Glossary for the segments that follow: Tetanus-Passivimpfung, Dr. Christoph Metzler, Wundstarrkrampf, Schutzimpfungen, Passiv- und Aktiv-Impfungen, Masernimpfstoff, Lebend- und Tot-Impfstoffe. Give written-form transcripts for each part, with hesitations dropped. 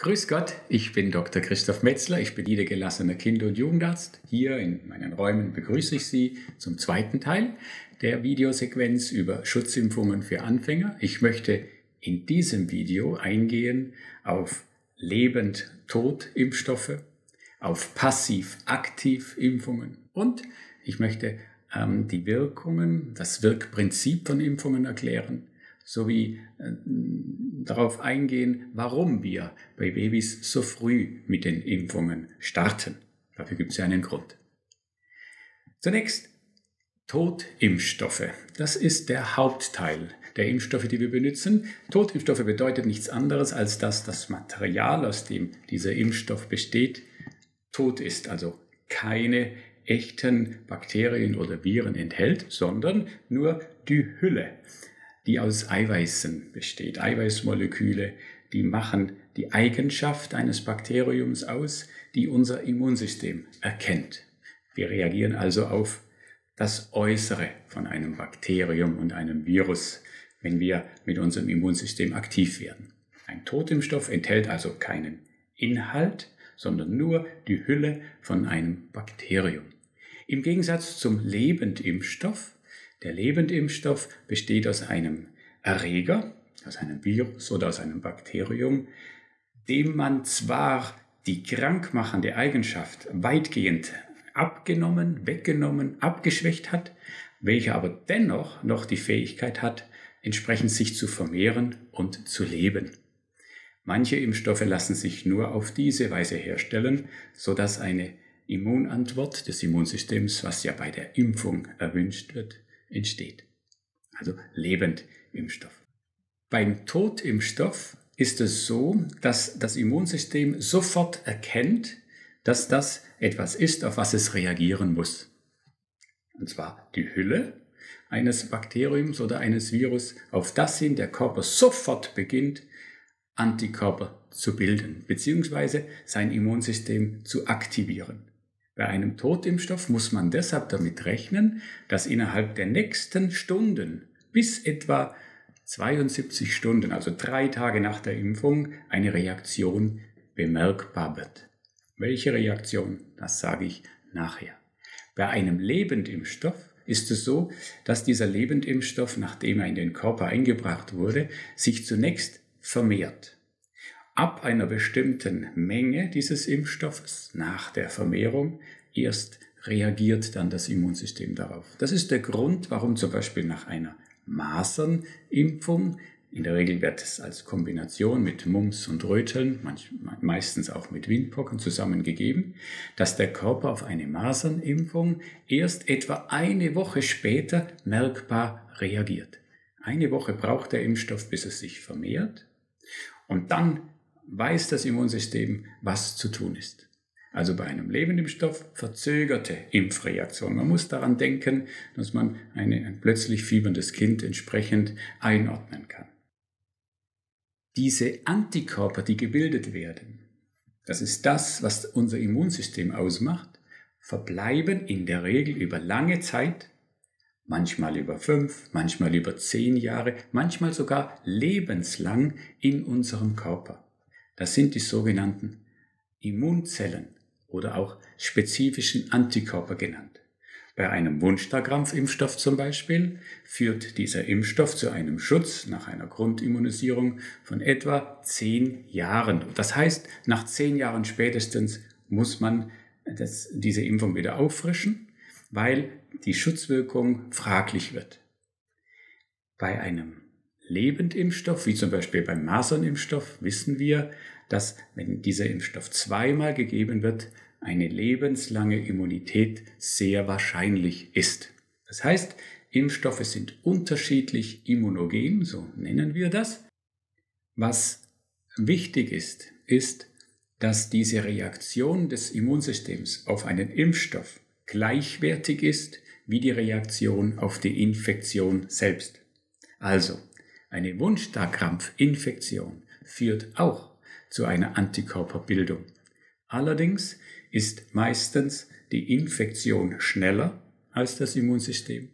Grüß Gott, ich bin Dr. Christoph Metzler, ich bin niedergelassener Kinder- und Jugendarzt. Hier in meinen Räumen begrüße ich Sie zum zweiten Teil der Videosequenz über Schutzimpfungen für Anfänger. Ich möchte in diesem Video eingehen auf Lebend-Tot-Impfstoffe, auf Passiv-Aktiv-Impfungen und ich möchte die Wirkungen, das Wirkprinzip von Impfungen erklären, sowie darauf eingehen, warum wir bei Babys so früh mit den Impfungen starten. Dafür gibt es ja einen Grund. Zunächst Totimpfstoffe. Das ist der Hauptteil der Impfstoffe, die wir benutzen. Totimpfstoffe bedeutet nichts anderes, als dass das Material, aus dem dieser Impfstoff besteht, tot ist, also keine echten Bakterien oder Viren enthält, sondern nur die Hülle, die aus Eiweißen besteht. Eiweißmoleküle, die machen die Eigenschaft eines Bakteriums aus, die unser Immunsystem erkennt. Wir reagieren also auf das Äußere von einem Bakterium und einem Virus, wenn wir mit unserem Immunsystem aktiv werden. Ein Totimpfstoff enthält also keinen Inhalt, sondern nur die Hülle von einem Bakterium. Im Gegensatz zum Lebendimpfstoff. Der Lebendimpfstoff besteht aus einem Erreger, aus einem Virus oder aus einem Bakterium, dem man zwar die krankmachende Eigenschaft weitgehend abgenommen, weggenommen, abgeschwächt hat, welcher aber dennoch noch die Fähigkeit hat, entsprechend sich zu vermehren und zu leben. Manche Impfstoffe lassen sich nur auf diese Weise herstellen, sodass eine Immunantwort des Immunsystems, was ja bei der Impfung erwünscht wird, entsteht. Also Lebendimpfstoff. Beim Totimpfstoff ist es so, dass das Immunsystem sofort erkennt, dass das etwas ist, auf was es reagieren muss. Und zwar die Hülle eines Bakteriums oder eines Virus, auf das hin der Körper sofort beginnt, Antikörper zu bilden, beziehungsweise sein Immunsystem zu aktivieren. Bei einem Totimpfstoff muss man deshalb damit rechnen, dass innerhalb der nächsten Stunden bis etwa 72 Stunden, also 3 Tage nach der Impfung, eine Reaktion bemerkbar wird. Welche Reaktion? Das sage ich nachher. Bei einem Lebendimpfstoff ist es so, dass dieser Lebendimpfstoff, nachdem er in den Körper eingebracht wurde, sich zunächst vermehrt. Ab einer bestimmten Menge dieses Impfstoffes, nach der Vermehrung, erst reagiert dann das Immunsystem darauf. Das ist der Grund, warum zum Beispiel nach einer Masernimpfung, in der Regel wird es als Kombination mit Mumps und Röteln, meistens auch mit Windpocken zusammengegeben, dass der Körper auf eine Masernimpfung erst etwa 1 Woche später merkbar reagiert. 1 Woche braucht der Impfstoff, bis es sich vermehrt, und dann weiß das Immunsystem, was zu tun ist. Also bei einem Lebendimpfstoff verzögerte Impfreaktion. Man muss daran denken, dass man ein plötzlich fieberndes Kind entsprechend einordnen kann. Diese Antikörper, die gebildet werden, das ist das, was unser Immunsystem ausmacht, verbleiben in der Regel über lange Zeit, manchmal über 5, manchmal über 10 Jahre, manchmal sogar lebenslang in unserem Körper. Das sind die sogenannten Immunzellen oder auch spezifischen Antikörper genannt. Bei einem Wundstarrkrampf-Impfstoff zum Beispiel führt dieser Impfstoff zu einem Schutz nach einer Grundimmunisierung von etwa 10 Jahren. Das heißt, nach 10 Jahren spätestens muss man diese Impfung wieder auffrischen, weil die Schutzwirkung fraglich wird. Bei einem Lebendimpfstoff, wie zum Beispiel beim Masernimpfstoff, wissen wir, dass, wenn dieser Impfstoff 2-mal gegeben wird, eine lebenslange Immunität sehr wahrscheinlich ist. Das heißt, Impfstoffe sind unterschiedlich immunogen, so nennen wir das. Was wichtig ist, ist, dass diese Reaktion des Immunsystems auf einen Impfstoff gleichwertig ist wie die Reaktion auf die Infektion selbst. Also, eine Wundstarrkrampf-Infektion führt auch zu einer Antikörperbildung. Allerdings ist meistens die Infektion schneller als das Immunsystem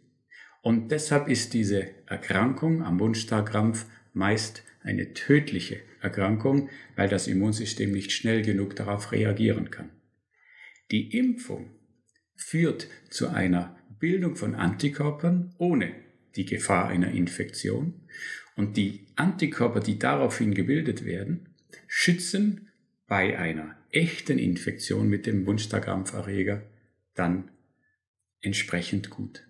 und deshalb ist diese Erkrankung am Wundstarrkrampf meist eine tödliche Erkrankung, weil das Immunsystem nicht schnell genug darauf reagieren kann. Die Impfung führt zu einer Bildung von Antikörpern ohne die Gefahr einer Infektion und die Antikörper, die daraufhin gebildet werden, schützen bei einer echten Infektion mit dem Wundstarrkrampferreger dann entsprechend gut.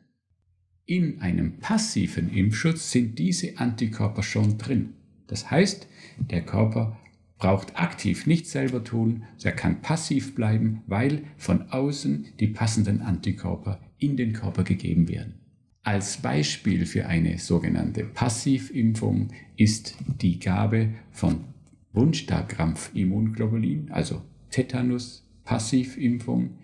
In einem passiven Impfschutz sind diese Antikörper schon drin. Das heißt, der Körper braucht aktiv nichts selber tun, er kann passiv bleiben, weil von außen die passenden Antikörper in den Körper gegeben werden. Als Beispiel für eine sogenannte Passivimpfung ist die Gabe von Wundstarrkrampf-Immunglobulin, also Tetanus-Passivimpfung,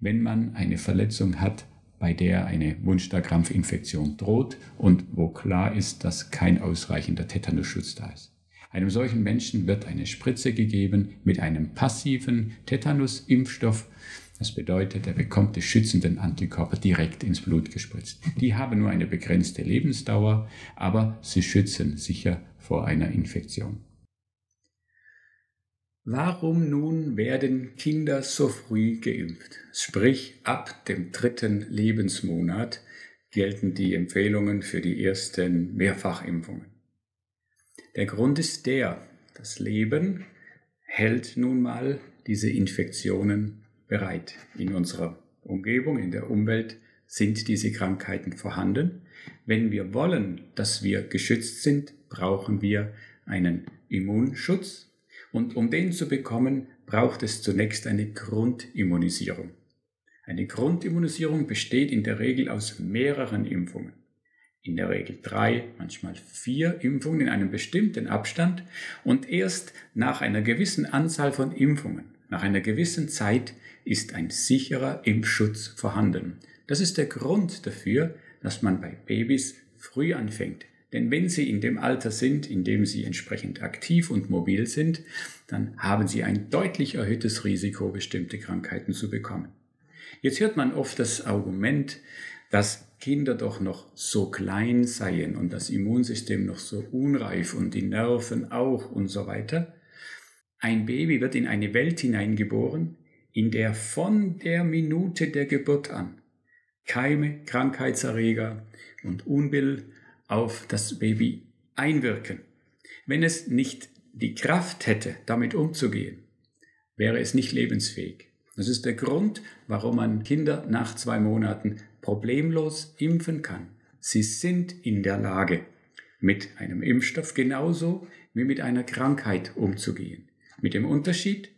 wenn man eine Verletzung hat, bei der eine Wundstarrkrampfinfektion droht und wo klar ist, dass kein ausreichender Tetanusschutz da ist. Einem solchen Menschen wird eine Spritze gegeben mit einem passiven Tetanus-Impfstoff. Das bedeutet, er bekommt die schützenden Antikörper direkt ins Blut gespritzt. Die haben nur eine begrenzte Lebensdauer, aber sie schützen sicher vor einer Infektion. Warum nun werden Kinder so früh geimpft? Sprich, ab dem 3. Lebensmonat gelten die Empfehlungen für die ersten Mehrfachimpfungen. Der Grund ist der, das Leben hält nun mal diese Infektionen bereit. In unserer Umgebung, in der Umwelt sind diese Krankheiten vorhanden. Wenn wir wollen, dass wir geschützt sind, brauchen wir einen Immunschutz. Und um den zu bekommen, braucht es zunächst eine Grundimmunisierung. Eine Grundimmunisierung besteht in der Regel aus mehreren Impfungen. In der Regel 3, manchmal 4 Impfungen in einem bestimmten Abstand. Und erst nach einer gewissen Anzahl von Impfungen, nach einer gewissen Zeit, ist ein sicherer Impfschutz vorhanden. Das ist der Grund dafür, dass man bei Babys früh anfängt. Denn wenn sie in dem Alter sind, in dem sie entsprechend aktiv und mobil sind, dann haben sie ein deutlich erhöhtes Risiko, bestimmte Krankheiten zu bekommen. Jetzt hört man oft das Argument, dass Kinder doch noch so klein seien und das Immunsystem noch so unreif und die Nerven auch und so weiter. Ein Baby wird in eine Welt hineingeboren, in der von der Minute der Geburt an Keime, Krankheitserreger und Unbill auf das Baby einwirken. Wenn es nicht die Kraft hätte, damit umzugehen, wäre es nicht lebensfähig. Das ist der Grund, warum man Kinder nach 2 Monaten problemlos impfen kann. Sie sind in der Lage, mit einem Impfstoff genauso wie mit einer Krankheit umzugehen. Mit dem Unterschied,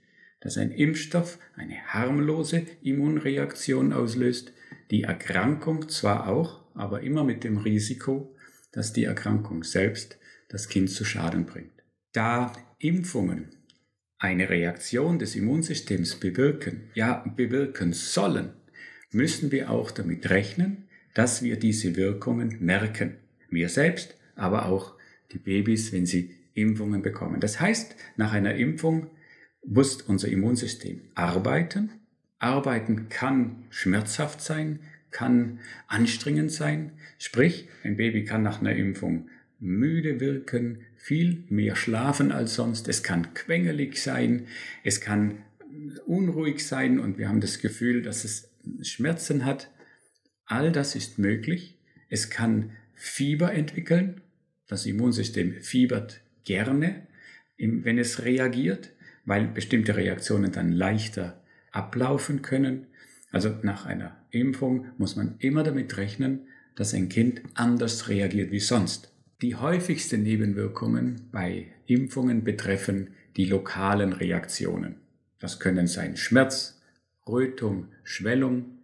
dass ein Impfstoff eine harmlose Immunreaktion auslöst, die Erkrankung zwar auch, aber immer mit dem Risiko, dass die Erkrankung selbst das Kind zu Schaden bringt. Da Impfungen eine Reaktion des Immunsystems bewirken, ja bewirken sollen, müssen wir auch damit rechnen, dass wir diese Wirkungen merken. Wir selbst, aber auch die Babys, wenn sie Impfungen bekommen. Das heißt, nach einer Impfung muss unser Immunsystem arbeiten. Arbeiten kann schmerzhaft sein, kann anstrengend sein, sprich, ein Baby kann nach einer Impfung müde wirken, viel mehr schlafen als sonst, es kann quengelig sein, es kann unruhig sein und wir haben das Gefühl, dass es Schmerzen hat. All das ist möglich. Es kann Fieber entwickeln, das Immunsystem fiebert gerne, wenn es reagiert, weil bestimmte Reaktionen dann leichter ablaufen können. Also nach einer Impfung muss man immer damit rechnen, dass ein Kind anders reagiert wie sonst. Die häufigsten Nebenwirkungen bei Impfungen betreffen die lokalen Reaktionen. Das können sein Schmerz, Rötung, Schwellung.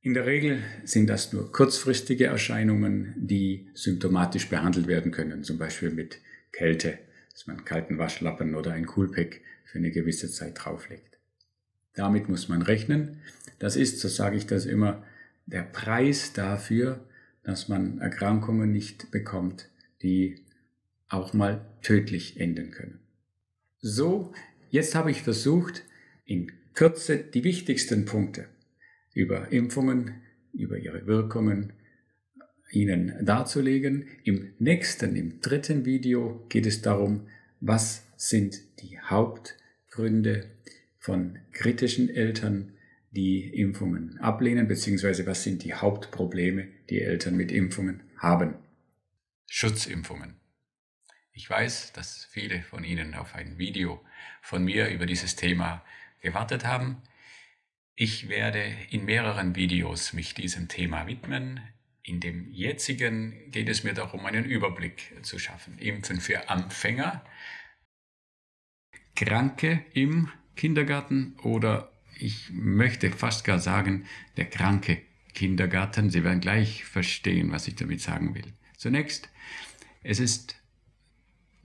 In der Regel sind das nur kurzfristige Erscheinungen, die symptomatisch behandelt werden können, zum Beispiel mit Kälte, dass man einen kalten Waschlappen oder ein Coolpack für eine gewisse Zeit drauflegt. Damit muss man rechnen. Das ist, so sage ich das immer, der Preis dafür, dass man Erkrankungen nicht bekommt, die auch mal tödlich enden können. So, jetzt habe ich versucht, in Kürze die wichtigsten Punkte über Impfungen, über ihre Wirkungen Ihnen darzulegen. Im dritten Video geht es darum, was sind die Hauptgründe von kritischen Eltern, die Impfungen ablehnen, beziehungsweise was sind die Hauptprobleme, die Eltern mit Impfungen haben. Schutzimpfungen. Ich weiß, dass viele von Ihnen auf ein Video von mir über dieses Thema gewartet haben. Ich werde in mehreren Videos mich diesem Thema widmen. In dem jetzigen geht es mir darum, einen Überblick zu schaffen. Impfen für Anfänger, Kranke im Kindergarten oder ich möchte fast gar sagen, der kranke Kindergarten. Sie werden gleich verstehen, was ich damit sagen will. Zunächst, es ist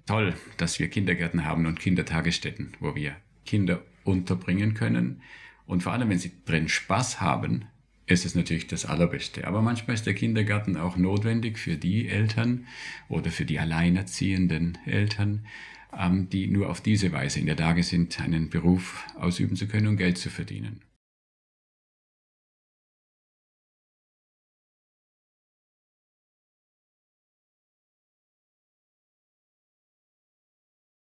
toll, dass wir Kindergärten haben und Kindertagesstätten, wo wir Kinder unterbringen können. Und vor allem, wenn sie drin Spaß haben, ist es natürlich das Allerbeste. Aber manchmal ist der Kindergarten auch notwendig für die Eltern oder für die alleinerziehenden Eltern, die nur auf diese Weise in der Lage sind, einen Beruf ausüben zu können und Geld zu verdienen.